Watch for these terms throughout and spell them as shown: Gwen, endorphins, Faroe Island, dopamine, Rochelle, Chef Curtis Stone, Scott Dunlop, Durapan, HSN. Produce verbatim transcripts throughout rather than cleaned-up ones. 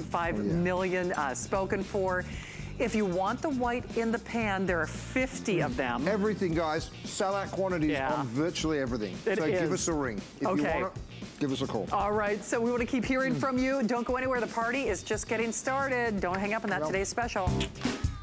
five million uh, spoken for. If you want the white in the pan, there are fifty of them. Everything, guys. Sell out quantities yeah. on virtually everything. It so is. Give us a ring. If okay. you want it, give us a call. All right. So we want to keep hearing from you. Don't go anywhere. The party is just getting started. Don't hang up on that well. Today's special.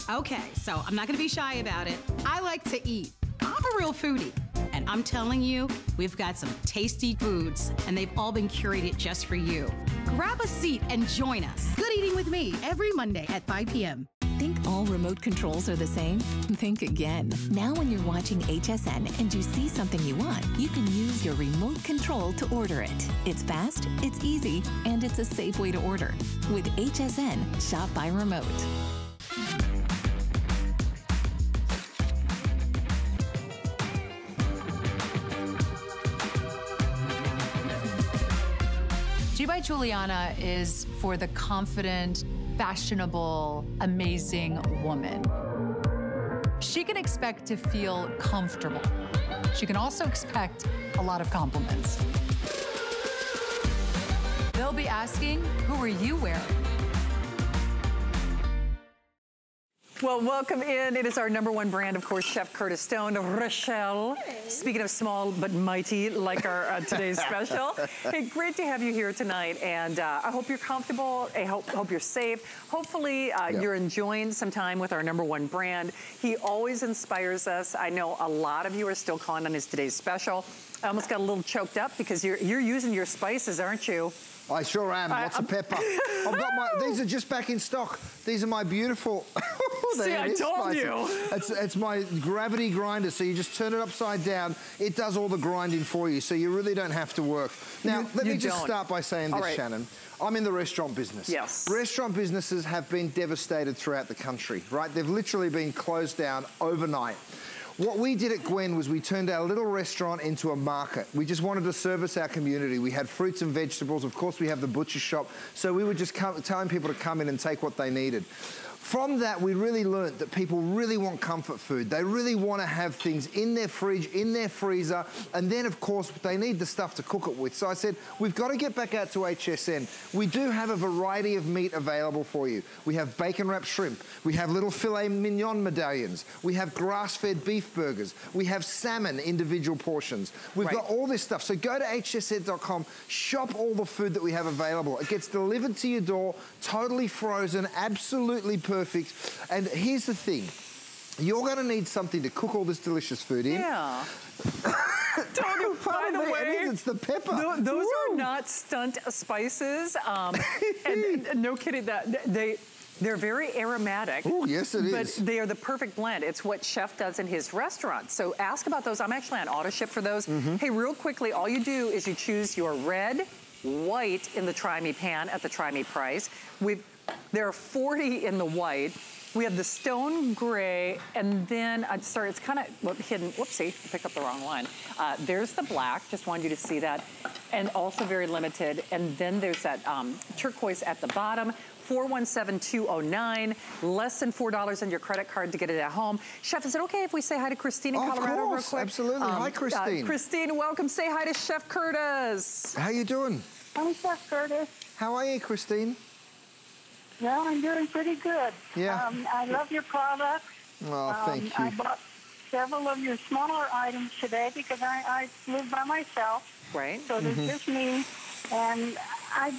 Okay. So I'm not going to be shy about it. I like to eat. I'm a real foodie. And I'm telling you, we've got some tasty foods, and they've all been curated just for you. Grab a seat and join us. Good Eating with me every Monday at five p m Think all remote controls are the same? Think again. Now when you're watching H S N and you see something you want, you can use your remote control to order it. It's fast, it's easy, and it's a safe way to order. With H S N, shop by remote. G by Juliana is for the confident, fashionable, amazing woman. She can expect to feel comfortable. She can also expect a lot of compliments. They'll be asking, who are you wearing? Well, welcome in. It is our number one brand, of course, Chef Curtis Stone, Rochelle. Hey. Speaking of small but mighty, like our uh, today's special. Hey, great to have you here tonight, and uh, I hope you're comfortable. I hope, hope you're safe. Hopefully, uh, yep. you're enjoying some time with our number one brand. He always inspires us. I know a lot of you are still calling on his today's special. I almost got a little choked up because you're, you're using your spices, aren't you? I sure am. Lots I, of pepper. I've got my, these are just back in stock. These are my beautiful... See, I told spicy. you. It's, it's my gravity grinder, so you just turn it upside down. It does all the grinding for you, so you really don't have to work. Now, you, let you me don't. just start by saying all this, right. Shannon. I'm in the restaurant business. Yes. Restaurant businesses have been devastated throughout the country, right? They've literally been closed down overnight. What we did at Gwen was we turned our little restaurant into a market. We just wanted to service our community. We had fruits and vegetables. Of course, we have the butcher shop. So we were just come, telling people to come in and take what they needed. From that, we really learnt that people really want comfort food. They really want to have things in their fridge, in their freezer, and then, of course, they need the stuff to cook it with. So I said, we've got to get back out to H S N. We do have a variety of meat available for you. We have bacon-wrapped shrimp. We have little filet mignon medallions. We have grass-fed beef burgers. We have salmon individual portions. We've right. got all this stuff. So go to H S N dot com, shop all the food that we have available. It gets delivered to your door, totally frozen, absolutely perfect. Perfect. And here's the thing. You're going to need something to cook all this delicious food in. Yeah. Don't you, by the way, it is, it's the pepper. Th those Woo. are not stunt spices. Um, and, and no kidding, that they... They're very aromatic. Oh, yes it is. But they are the perfect blend. It's what Chef does in his restaurant. So ask about those. I'm actually on auto ship for those. Mm-hmm. Hey, real quickly, all you do is you choose your red, white in the Try Me pan at the Try Me price. We've There are forty in the white. We have the stone gray, and then, uh, sorry, it's kind of hidden. Whoopsie, I picked up the wrong one. Uh, there's the black, just wanted you to see that. And also very limited. And then there's that um, turquoise at the bottom. four one seven two oh nine, less than four dollars on your credit card to get it at home. Chef, is it okay if we say hi to Christine in oh, Colorado of course, real quick? Absolutely. Um, hi, Christine. Uh, Christine, welcome. Say hi to Chef Curtis. How you doing? I'm Chef Curtis. How are you, Christine? Well, I'm doing pretty good. Yeah. Um, I love your products. Oh, thank um, you. I bought several of your smaller items today because I, I live by myself. Right. So there's mm-hmm. just me. And I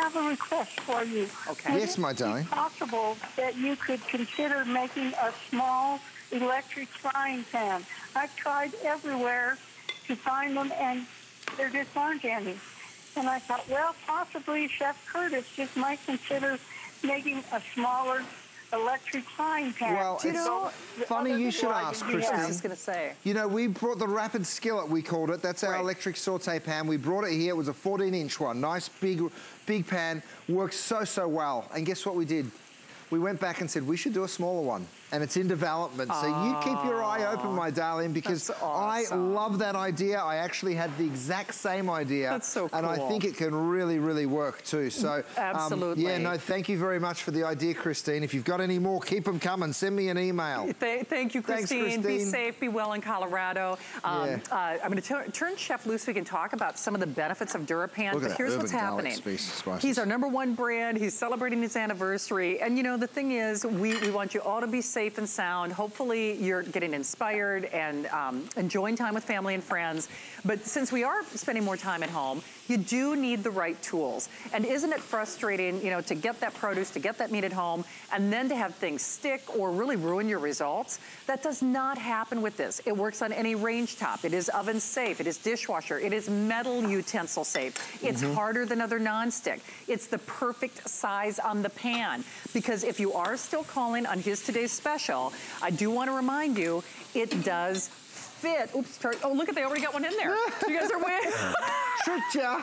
have a request for you. Okay. Yes, my darling. Is it possible that you could consider making a small electric frying pan? I've tried everywhere to find them, and there just aren't any. And I thought, well, possibly Chef Curtis just might consider making a smaller electric frying pan. Well, you it's know, funny you should ask, Christine. Yeah, I was going to say. You know, we brought the rapid skillet, we called it. That's our right. electric saute pan. We brought it here. It was a fourteen inch one. Nice, big, big pan. Works so, so well. And guess what we did? we went back and said, we should do a smaller one. And it's in development. So oh, you keep your eye open, my darling, because awesome. I love that idea. I actually had the exact same idea. That's so cool. And I think it can really, really work too. So absolutely. Um, yeah, no, thank you very much for the idea, Christine. If you've got any more, keep them coming. Send me an email. Th thank you, Christine. Thanks, Christine. Be safe, be well in Colorado. Um, yeah. uh, I'm going to turn Chef loose. We can talk about some of the benefits of Durapan. Look at but that. Here's Urban what's happening. He's our number one brand. He's celebrating his anniversary. And you know, the thing is, we, we want you all to be safe. Safe and sound. Hopefully you're getting inspired and um, enjoying time with family and friends. But since we are spending more time at home, you do need the right tools. And isn't it frustrating, you know, to get that produce, to get that meat at home, and then to have things stick or really ruin your results? That does not happen with this. It works on any range top. It is oven safe. It is dishwasher. It is metal utensil safe. It's mm-hmm. harder than other nonstick. It's the perfect size on the pan. Because if you are still calling on his today's special, I do want to remind you, it does fit. Oops, sorry. Oh, look at, they already got one in there. You guys are way, tricked ya.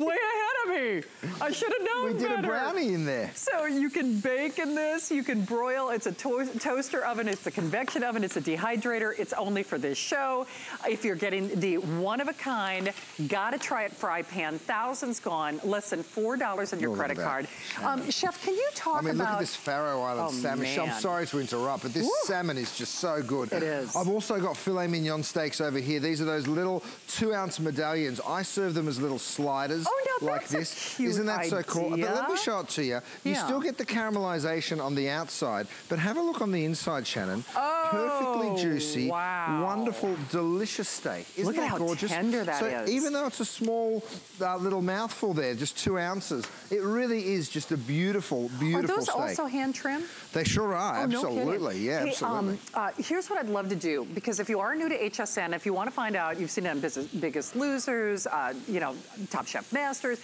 Way ahead of me. I should have known better. We did better. A brownie in there. So you can bake in this, you can broil. It's a to toaster oven, it's a convection oven, it's a dehydrator. It's only for this show. If you're getting the one-of-a-kind, gotta try it fry pan, thousands gone, less than four dollars on your You'll credit card. Um, Chef, can you talk about... I mean, about... look at this Faroe Island oh, salmon. Man. I'm sorry to interrupt, but this Woo. salmon is just so good. It is. I've also got filet mignon steaks over here. These are those little two-ounce medallions. I serve them as little sliders oh, no, like this. Isn't that idea. so cool? But let me show it to you. You yeah. still get the caramelization on the outside, but have a look on the inside, Shannon. Oh, perfectly juicy, wow. wonderful, delicious steak. Isn't look at that gorgeous? How tender that so is. Even though it's a small uh, little mouthful there, just two ounces, it really is just a beautiful, beautiful steak. Are those steak. also hand trimmed? They sure are, oh, absolutely. No yeah, hey, absolutely. Um, uh, here's what I'd love to do, because if you are new to H S N, if you want to find out, you've seen it on Business, Biggest Losers, uh, you know, Top Chef Masters,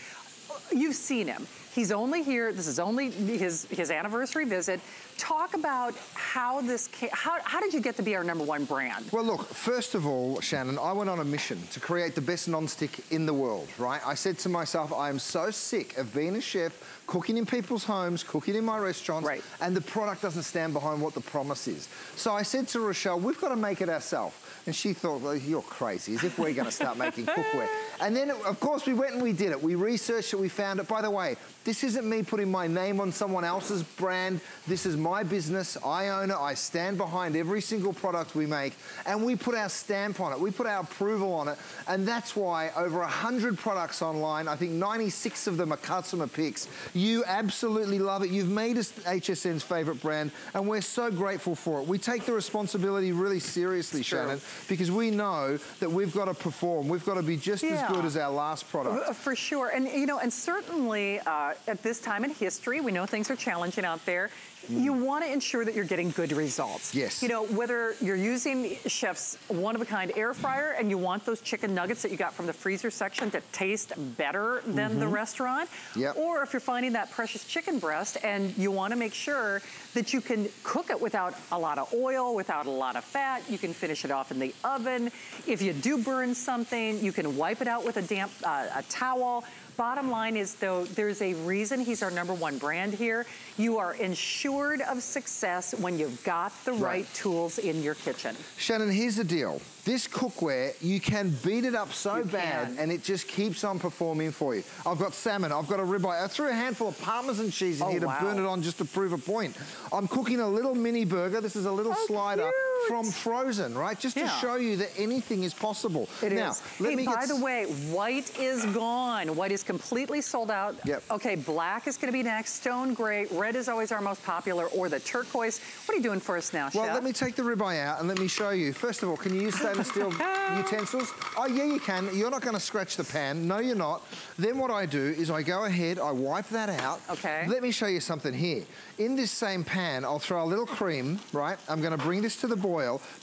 you've seen him. He's only here, this is only his, his anniversary visit. Talk about how this came, how, how did you get to be our number one brand? Well, look, first of all, Shannon, I went on a mission to create the best nonstick in the world, right? I said to myself, I am so sick of being a chef, cooking in people's homes, cooking in my restaurants, right. and the product doesn't stand behind what the promise is. So I said to Rochelle, we've got to make it ourselves. And she thought, well, you're crazy, as if we're going to start making cookware. And then, of course, we went and we did it. We researched it, we found it. By the way, this isn't me putting my name on someone else's brand. This is my business. I own it. I stand behind every single product we make. And we put our stamp on it. We put our approval on it. And that's why over one hundred products online, I think ninety-six of them are customer picks. You absolutely love it. You've made us H S N's favorite brand. And we're so grateful for it. We take the responsibility really seriously, Shannon, because we know that we've got to perform. We've got to be just yeah. as good as our last product. For sure. And, you know, and certainly... Uh, at this time in history, we know things are challenging out there. Mm. You want to ensure that you're getting good results. Yes. You know, whether you're using Chef's one-of-a-kind air fryer and you want those chicken nuggets that you got from the freezer section to taste better than mm-hmm. the restaurant, yep. or if you're finding that precious chicken breast and you want to make sure that you can cook it without a lot of oil, without a lot of fat, you can finish it off in the oven. If you do burn something, you can wipe it out with a damp uh, a towel. Bottom line is, though, there's a reason he's our number one brand here. You are ensured of success when you've got the right, right tools in your kitchen. Shannon, here's the deal. This cookware, you can beat it up so you bad can. and it just keeps on performing for you. I've got salmon, I've got a ribeye. I threw a handful of Parmesan cheese in oh, here to wow. burn it on just to prove a point. I'm cooking a little mini burger. This is a little oh, slider. Cute. From frozen, right? Just yeah. to show you that anything is possible. It now, is. Let hey, me by the way, white is gone. White is completely sold out. Yep. Okay, black is gonna be next, stone gray. Red is always our most popular, or the turquoise. What are you doing for us now, Well, Chef? Let me take the ribeye out and let me show you. First of all, can you use stainless steel utensils? Oh, yeah, you can. You're not gonna scratch the pan. No, you're not. Then what I do is I go ahead, I wipe that out. Okay. Let me show you something here. In this same pan, I'll throw a little cream, right? I'm gonna bring this to the boil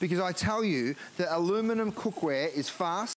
because I tell you that aluminum cookware is fast.